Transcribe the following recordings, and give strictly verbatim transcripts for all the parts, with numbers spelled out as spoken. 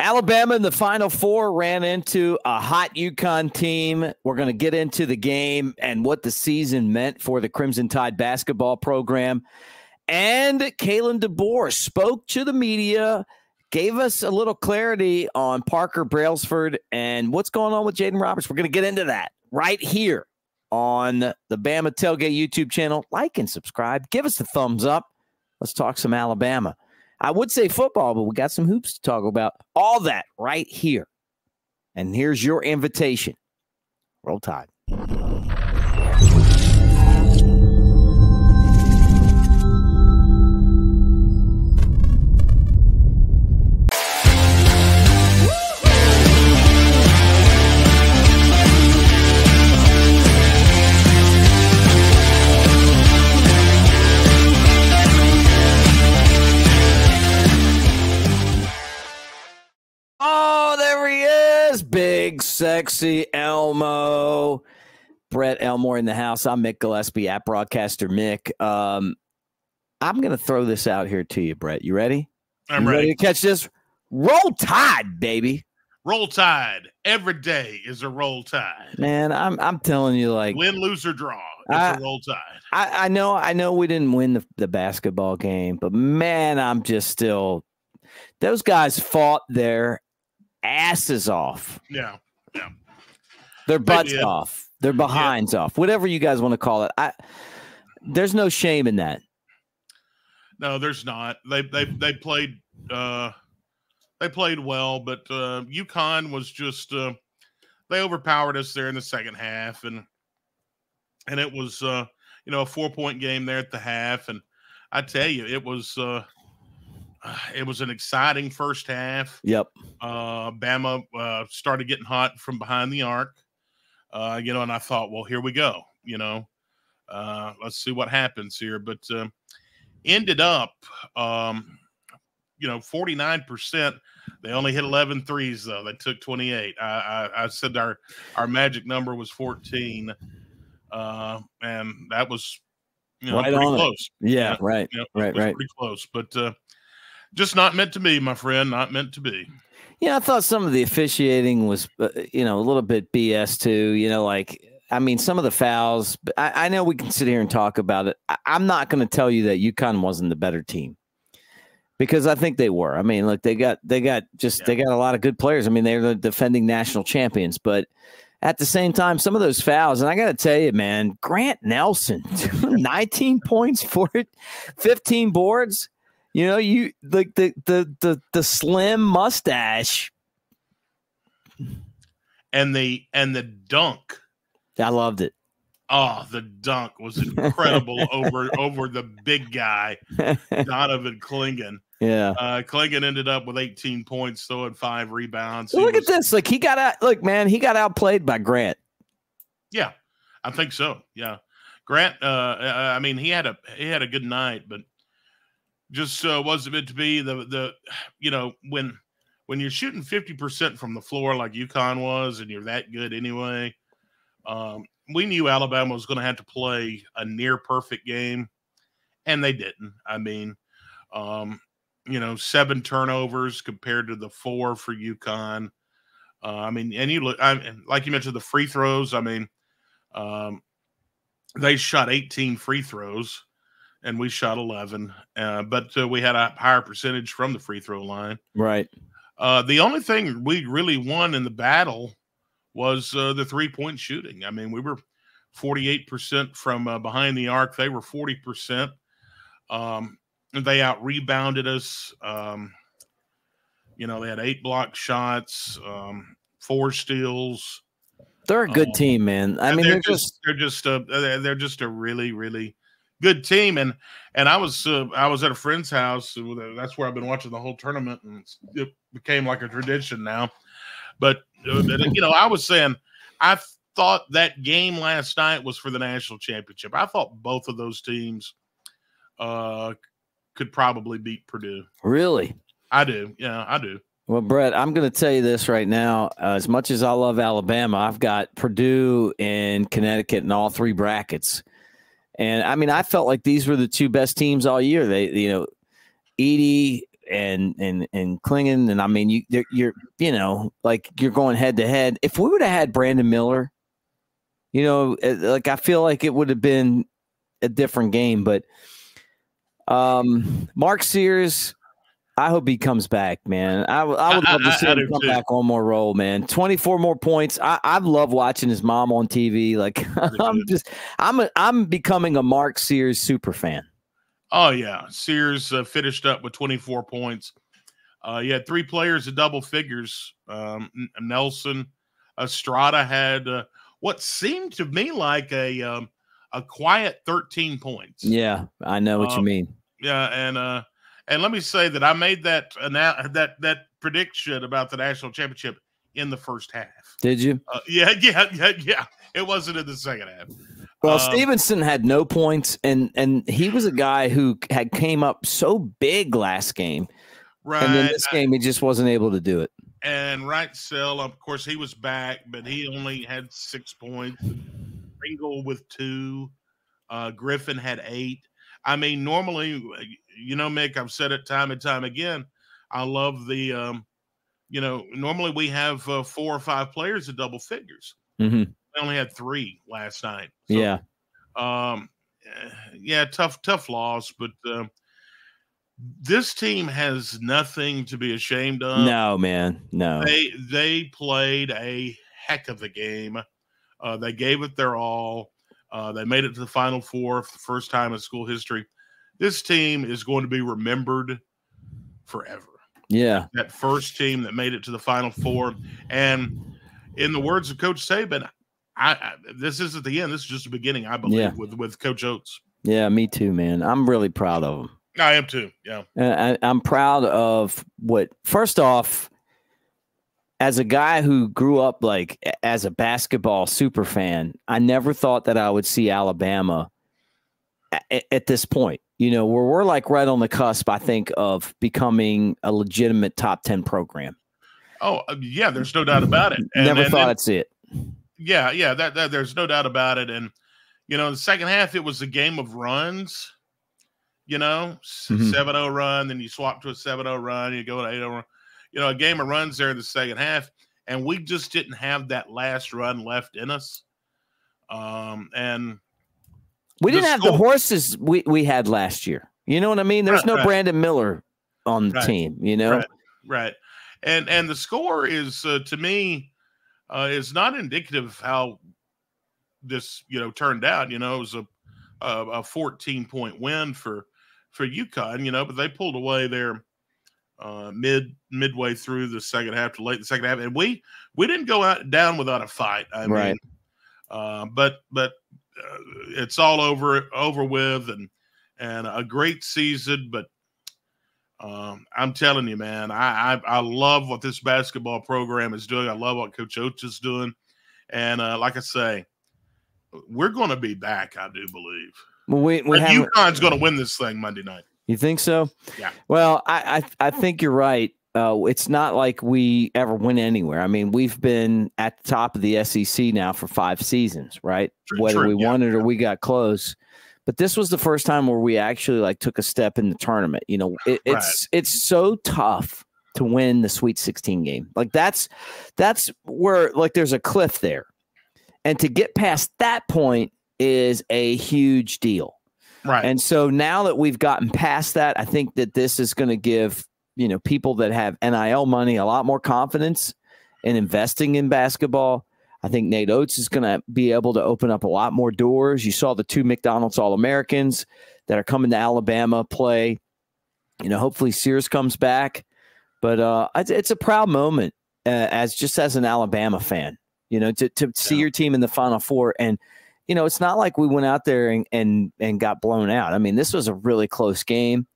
Alabama in the Final Four ran into a hot UConn team. We're going to get into the game and what the season meant for the Crimson Tide basketball program. And Kalen DeBoer spoke to the media, gave us a little clarity on Parker Brailsford and what's going on with Jaden Roberts. We're going to get into that right here on the Bama Tailgate YouTube channel. Like and subscribe. Give us a thumbs up. Let's talk some Alabama. I would say football, but we got some hoops to talk about. All that right here. And here's your invitation. Roll Tide. Big, sexy Elmo. Brett Elmore in the house. I'm Mick Gillispie at Broadcaster Mick. Um, I'm going to throw this out here to you, Brett. You ready? I'm you ready. ready to catch this? Roll Tide, baby. Roll Tide. Every day is a Roll Tide. Man, I'm I'm telling you, like, win, lose, or draw. It's I, a Roll Tide. I, I know I know we didn't win the, the basketball game, but man, I'm just still those guys fought there. Asses off. Yeah. Yeah. Their butts off. Their behinds yeah. off. Whatever you guys want to call it. I there's no shame in that. No, there's not. They they they played uh they played well, but uh UConn was just uh they overpowered us there in the second half, and and it was uh you know a four point game there at the half, and I tell you, it was uh It was an exciting first half. Yep. Uh, Bama uh, started getting hot from behind the arc, uh, you know, and I thought, well, here we go, you know, uh, let's see what happens here. But uh, ended up, um, you know, forty-nine percent. They only hit eleven threes, though. They took twenty-eight. I, I, I said our, our magic number was fourteen, uh, and that was, you know, right pretty close. It. Yeah, that, right, you know, right, right. Pretty close, but uh, – just not meant to be, my friend. Not meant to be. Yeah, I thought some of the officiating was, uh, you know, a little bit B S too. You know, like, I mean, some of the fouls. I, I know we can sit here and talk about it. I, I'm not going to tell you that UConn wasn't the better team, because I think they were. I mean, look, they got they got just yeah. they got a lot of good players. I mean, they're the defending national champions, but at the same time, some of those fouls, and I got to tell you, man, Grant Nelson, nineteen points for it, fifteen boards. You know, you like the, the the the slim mustache, and the and the dunk. I loved it. Oh, the dunk was incredible over over the big guy, Donovan Clingan. Yeah, uh, Clingan ended up with eighteen points, though, and five rebounds. Well, look was, at this! Like he got out. Look, man, he got outplayed by Grant. Yeah, I think so. Yeah, Grant. Uh, I mean, he had a he had a good night, but. Just uh, wasn't meant to be. The the you know when when you're shooting fifty percent from the floor like UConn was, and you're that good anyway. Um, we knew Alabama was going to have to play a near perfect game, and they didn't. I mean, um, you know, seven turnovers compared to the four for UConn. Uh, I mean, and you look I, like you mentioned the free throws. I mean, um, they shot eighteen free throws. And we shot eleven, uh, but uh, we had a higher percentage from the free throw line. Right. Uh, the only thing we really won in the battle was uh, the three-point shooting. I mean, we were forty-eight percent from uh, behind the arc. They were forty percent. Um, they out-rebounded us. Um, you know, they had eight block shots, um, four steals. They're a good um, team, man. I mean, they're, they're just, just they're just a they're just a really really good team, and and I was uh, I was at a friend's house. That's where I've been watching the whole tournament, and it became like a tradition now. But you know, I was saying I thought that game last night was for the national championship. I thought both of those teams uh, could probably beat Purdue. Really, I do. Yeah, I do. Well, Brett, I'm going to tell you this right now. Uh, as much as I love Alabama, I've got Purdue and Connecticut in all three brackets. And I mean, I felt like these were the two best teams all year. They, you know, Edie and and and Clingan, and I mean, you you're, you're you know, like you're going head to head. If we would have had Brandon Miller, you know, like I feel like it would have been a different game. But um, Mark Sears, I hope he comes back, man. I, I would love to see I, I, him I come too. back on more roll, man. twenty-four more points. I, I love watching his mom on T V. Like I'm just, I'm, a, I'm becoming a Mark Sears super fan. Oh yeah, Sears uh, finished up with twenty-four points. Uh, he had three players at double figures. Um, Nelson Estrada had uh, what seemed to me like a um, a quiet thirteen points. Yeah, I know what um, you mean. Yeah, and. Uh, And let me say that I made that uh, that that prediction about the national championship in the first half. Did you? Uh, yeah, yeah, yeah, yeah. It wasn't in the second half. Well, um, Stevenson had no points, and and he was a guy who had came up so big last game, right? And then this game, I, he just wasn't able to do it. And Wrightsell, of course, he was back, but he only had six points. Ringle with two. Uh, Griffin had eight. I mean, normally, you know, Mick, I've said it time and time again. I love the, um, you know, normally we have uh, four or five players at double figures. Mm-hmm. We only had three last night. So, yeah. Um, yeah, tough, tough loss. But uh, this team has nothing to be ashamed of. No, man, no. They, they played a heck of a game. Uh, they gave it their all. Uh, they made it to the Final Four for the first time in school history. This team is going to be remembered forever. Yeah. That first team that made it to the Final Four. And in the words of Coach Saban, I, I, this isn't the end. This is just the beginning, I believe, yeah. with, with Coach Oats. Yeah, me too, man. I'm really proud of him. I am too, yeah. I, I'm proud of what – first off, as a guy who grew up like as a basketball super fan, I never thought that I would see Alabama at, at this point. You know, where we're like right on the cusp, I think, of becoming a legitimate top ten program. Oh yeah, there's no doubt about it. And, never and, thought and, I'd see it. Yeah, yeah, that, that there's no doubt about it. And you know, the second half it was a game of runs. You know, mm-hmm. seven oh run, then you swap to a seven oh run, you go to eight oh run. You know, a game of runs there in the second half, and we just didn't have that last run left in us. Um, and we didn't have the horses we, we had last year. You know what I mean? There's no Brandon Miller on the team, you know? Right, right. And and the score is, uh, to me, uh, is not indicative of how this, you know, turned out. You know, it was a a fourteen-point win for, for UConn, you know, but they pulled away their – Uh, mid midway through the second half to late the second half, and we we didn't go out down without a fight. I right. mean, uh, but but uh, it's all over over with, and and a great season. But um, I'm telling you, man, I, I I love what this basketball program is doing. I love what Coach Oats is doing, and uh, like I say, we're going to be back. I do believe. Well, we we have UConn's going to win this thing Monday night. You think so? Yeah. Well, I I, I think you're right. Uh, it's not like we ever went anywhere. I mean, we've been at the top of the S E C now for five seasons, right? True, Whether true. we yeah, won it or yeah. we got close. But this was the first time where we actually like took a step in the tournament. You know, it, right. it's it's so tough to win the Sweet sixteen game. Like that's that's where like there's a cliff there, and to get past that point is a huge deal. Right. And so now that we've gotten past that, I think that this is going to give, you know, people that have N I L money a lot more confidence in investing in basketball. I think Nate Oats is going to be able to open up a lot more doors. You saw the two McDonald's All-Americans that are coming to Alabama play. You know, hopefully Sears comes back. But uh, it's, it's a proud moment uh, as just as an Alabama fan, you know, to, to yeah. see your team in the Final Four. And you know, it's not like we went out there and, and and got blown out. I mean, this was a really close game.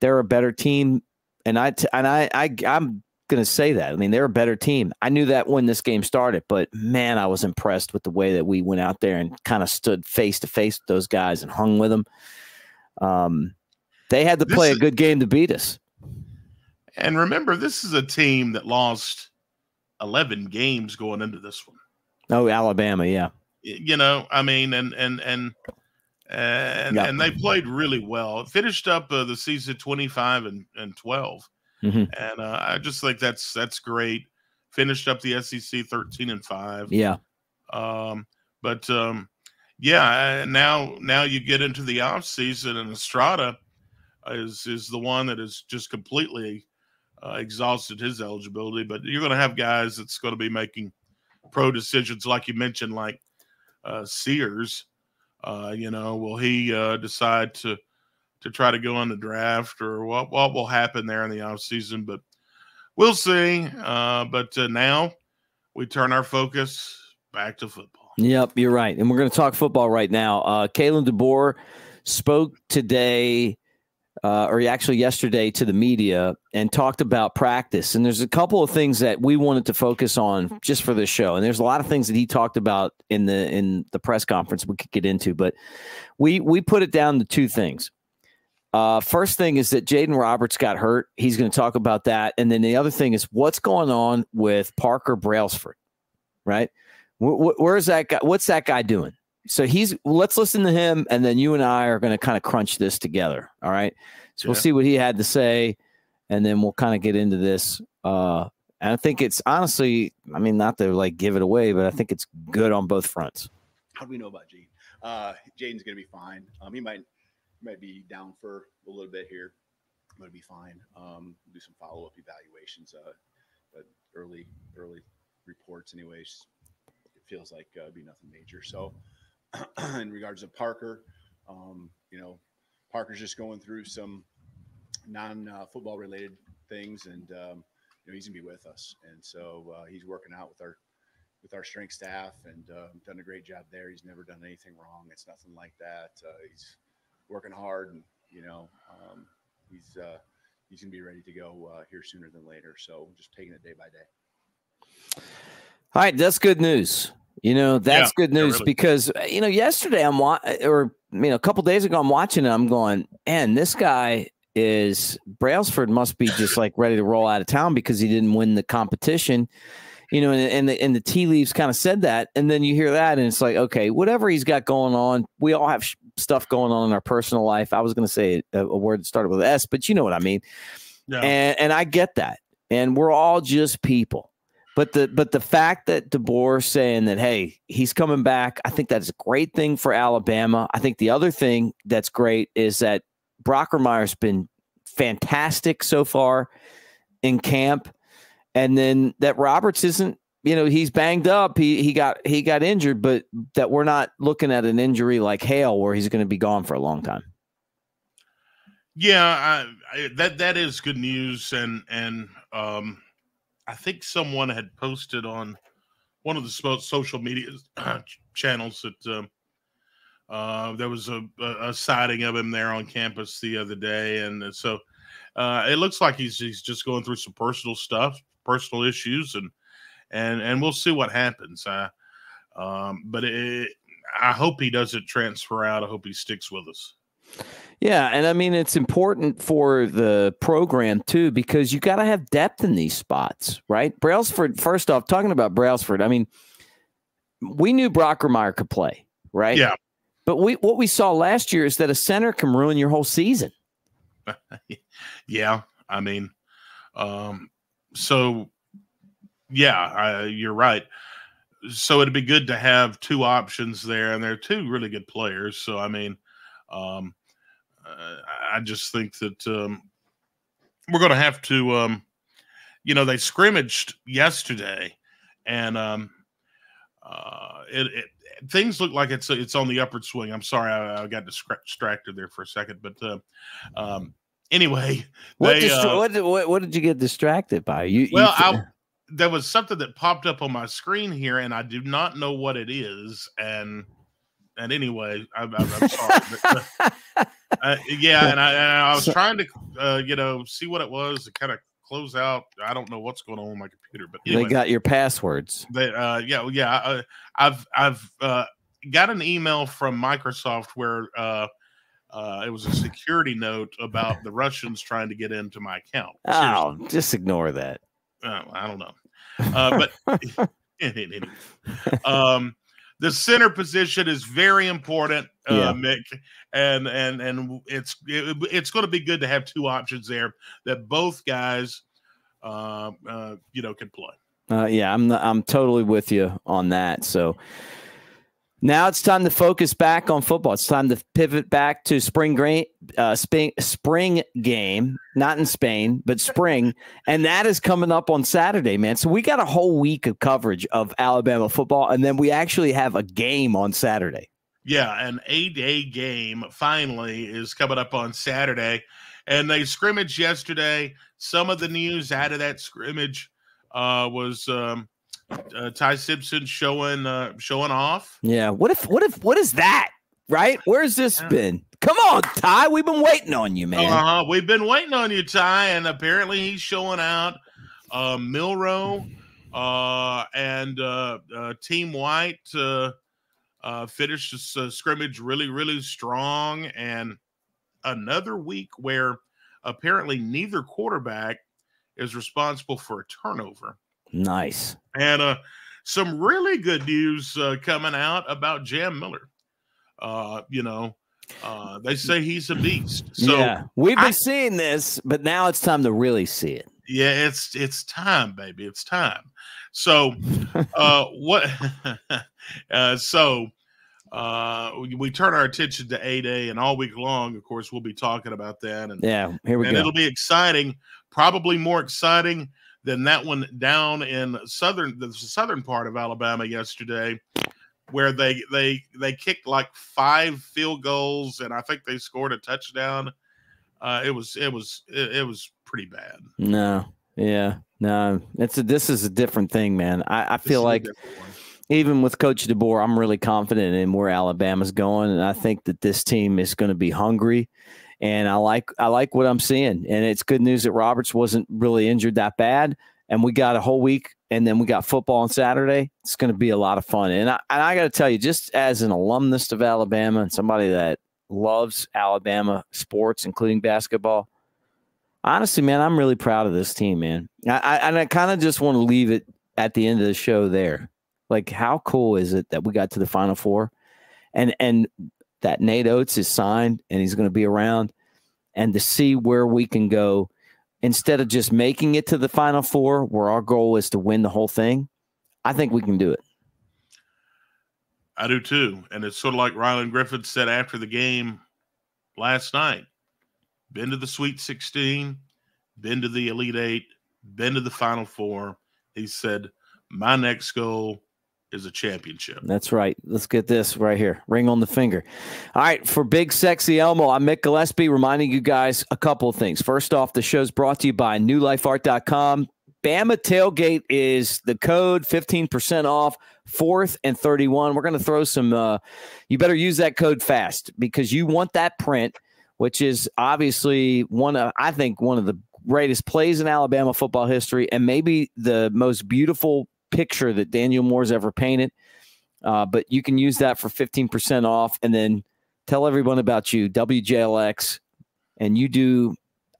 They're a better team, and I and I, I I'm going to say that. I mean, they're a better team. I knew that when this game started, but man, I was impressed with the way that we went out there and kind of stood face to face with those guys and hung with them. Um, they had to play a good game to beat us. And remember, this is a team that lost eleven games going into this one. Oh, Alabama, yeah. You know, I mean, and and and and, yeah. and they played really well. Finished up uh, the season twenty-five and twelve, mm-hmm. and uh, I just think that's that's great. Finished up the S E C thirteen and five. Yeah, um, but um, yeah, now now you get into the off season, and Estrada is is the one that is just completely uh, exhausted his eligibility. But you're going to have guys that's going to be making pro decisions, like you mentioned, like uh, Sears. Uh, you know, will he uh, decide to to try to go on the draft, or what what will happen there in the offseason? But we'll see. Uh, but uh, now we turn our focus back to football. Yep, you're right. And we're going to talk football right now. Uh, Kalen DeBoer spoke today, uh, or actually yesterday, to the media and talked about practice. And there's a couple of things that we wanted to focus on just for this show. And there's a lot of things that he talked about in the in the press conference we could get into, but we we put it down to two things. Uh, first thing is that Jaden Roberts got hurt. He's going to talk about that. And then the other thing is what's going on with Parker Brailsford, right? Where, where's that guy? What's that guy doing? So he's let's listen to him, and then you and I are going to kind of crunch this together. All right. So yeah. We'll see what he had to say, and then we'll kind of get into this. Uh, and I think it's honestly, I mean, not to like give it away, but I think it's good on both fronts. How do we know about Jaden? Uh, Jaden's going to be fine. Um, he might might be down for a little bit here. I'm going to be fine. Um, do some follow up evaluations. Uh, but early early reports, anyways. It feels like uh, it'd be nothing major. So. In regards to Parker, um, you know, Parker's just going through some non-football uh, related things, and um, you know, he's gonna be with us, and so uh, he's working out with our with our strength staff, and uh, done a great job there. He's never done anything wrong. It's nothing like that. Uh, he's working hard, and you know, um, he's uh, he's gonna be ready to go uh, here sooner than later. So just taking it day by day. All right, that's good news. You know, that's yeah, good news, really. Because, you know, yesterday I'm watching, or, you know, a couple days ago I'm watching it. I'm going, man, this guy is Brailsford must be just like ready to roll out of town because he didn't win the competition, you know, and, and the, and the tea leaves kind of said that. And then you hear that and it's like, okay, whatever he's got going on, we all have sh stuff going on in our personal life. I was going to say a, a word that started with S, but you know what I mean? Yeah. And, and I get that. And we're all just people. But the but the fact that DeBoer saying that, hey, he's coming back, I think that's a great thing for Alabama. I think the other thing that's great is that Brockermeyer's been fantastic so far in camp, and then that Roberts isn't, you know, he's banged up, he he got he got injured, but that we're not looking at an injury like Hale where he's going to be gone for a long time. Yeah, I, I, that that is good news, and and um. I think someone had posted on one of the social media channels that um, uh, there was a, a sighting of him there on campus the other day. And so uh, it looks like he's, he's just going through some personal stuff, personal issues, and, and, and we'll see what happens. I, um, but it, I hope he doesn't transfer out. I hope he sticks with us. Yeah, and I mean, it's important for the program, too, because you got to have depth in these spots, right? Brailsford, first off, talking about Brailsford, I mean, we knew Brockermeyer could play, right? Yeah. But we what we saw last year is that a center can ruin your whole season. Yeah, I mean, um, so, yeah, I, you're right. So it'd be good to have two options there, and they're two really good players. So, I mean, um, Uh, I just think that um, we're going to have to, um, you know, they scrimmaged yesterday, and um, uh, it, it, things look like it's it's on the upward swing. I'm sorry, I, I got distracted there for a second, but uh, um, anyway, what, they, uh, what, did, what what did you get distracted by? You, well, you I, there was something that popped up on my screen here, and I do not know what it is, and. And anyway, I, I, I'm sorry. But, uh, uh, yeah, and I, and I was trying to, uh, you know, see what it was to kind of close out. I don't know what's going on with my computer, but anyway, they got your passwords. They, uh, yeah, yeah. I, I've I've uh, got an email from Microsoft where uh, uh, it was a security note about the Russians trying to get into my account. Seriously. Oh, just ignore that. Uh, I don't know, uh, but anyway. Um, the center position is very important, yeah. uh, Mick, and and and it's it, it's going to be good to have two options there that both guys, uh, uh, you know, can play. Uh, yeah, I'm I'm totally with you on that. So now it's time to focus back on football. It's time to pivot back to spring game, uh, spring spring game, not in Spain, but spring, and that is coming up on Saturday, man. So we got a whole week of coverage of Alabama football, and then we actually have a game on Saturday. Yeah, an A-day game finally is coming up on Saturday, and they scrimmaged yesterday. Some of the news out of that scrimmage uh, was. Um, Uh, Ty Simpson showing uh, showing off. Yeah. What if? What if? What is that? Right? Where's this yeah. been? Come on, Ty. We've been waiting on you, man. Uh-huh. We've been waiting on you, Ty. And apparently, he's showing out. Uh, Milroe uh, and uh, uh, Team White uh, uh, finished this uh, scrimmage really, really strong. And another week where apparently neither quarterback is responsible for a turnover. Nice. And uh, some really good news uh, coming out about Jam Miller. Uh, you know, uh, they say he's a beast. So yeah, we've been I, seeing this, but now it's time to really see it. Yeah, it's it's time, baby. It's time. So uh, what? uh, so uh, we, we turn our attention to A-Day, and all week long, of course, we'll be talking about that. And yeah, here we and go. And it'll be exciting. Probably more exciting than that one down in southern the southern part of Alabama yesterday, where they they they kicked like five field goals and I think they scored a touchdown. Uh, it was it was it, it was pretty bad. No, yeah, no, it's a, this is a different thing, man. I, I feel like even with Coach DeBoer, I'm really confident in where Alabama's going, and I think that this team is going to be hungry. And I like I like what I'm seeing. And it's good news that Roberts wasn't really injured that bad. And we got a whole week, and then we got football on Saturday. It's going to be a lot of fun. And I, and I got to tell you, just as an alumnus of Alabama and somebody that loves Alabama sports, including basketball, honestly, man, I'm really proud of this team, man. I, I, and I kind of just want to leave it at the end of the show there. Like, how cool is it that we got to the Final Four? And and – that Nate Oats is signed and he's going to be around, and to see where we can go instead of just making it to the Final Four, where our goal is to win the whole thing. I think we can do it. I do too. And it's sort of like Ryland Griffin said after the game last night, been to the Sweet sixteen, been to the Elite Eight, been to the Final Four. He said, my next goal is a championship. That's right. Let's get this right here. Ring on the finger. All right. For Big Sexy Elmo, I'm Mick Gillespie reminding you guys a couple of things. First off, the show's brought to you by new life art dot com. Bama Tailgate is the code, fifteen percent off, fourth and thirty-one. We're going to throw some, uh, you better use that code fast because you want that print, which is obviously one of, I think, one of the greatest plays in Alabama football history and maybe the most beautiful picture that Daniel Moore's ever painted, uh, but you can use that for fifteen percent off, and then tell everyone about you, W J L X, and you do.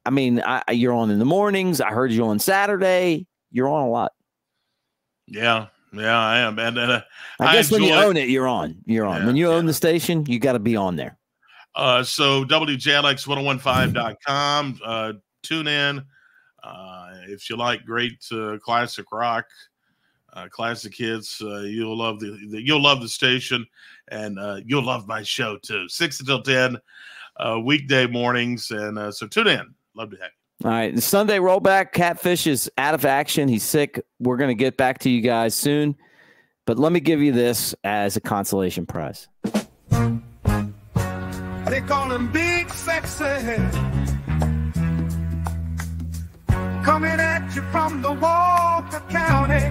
I mean, I, you're on in the mornings. I heard you on Saturday. You're on a lot. Yeah, yeah, I am. And, and uh, I, I guess when you own it, you're on. You're on. Yeah, when you yeah. own the station, you got to be on there. Uh, so W J L X ten fifteen dot com. Uh, tune in uh, if you like great uh, classic rock. Uh, classic hits. Uh, you'll love the, the you'll love the station, and uh, you'll love my show too. Six until ten, uh, weekday mornings, and uh, so tune in. Love to have you. All right, Sunday rollback. Catfish is out of action. He's sick. We're gonna get back to you guys soon, but let me give you this as a consolation prize. They call him Big Sexy, coming at you from the Walker County.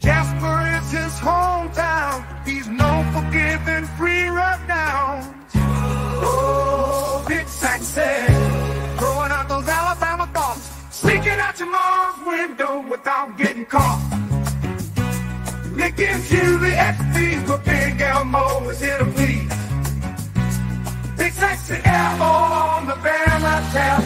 Jasper is his hometown. He's known for giving free rundowns. Oh, Big Sexy, throwing out those Alabama thoughts, sneaking out your mom's window without getting caught. Nick and Julie X P, but Big Elmo is here to please. Big Sexy Elmo on the Bama Tailgate.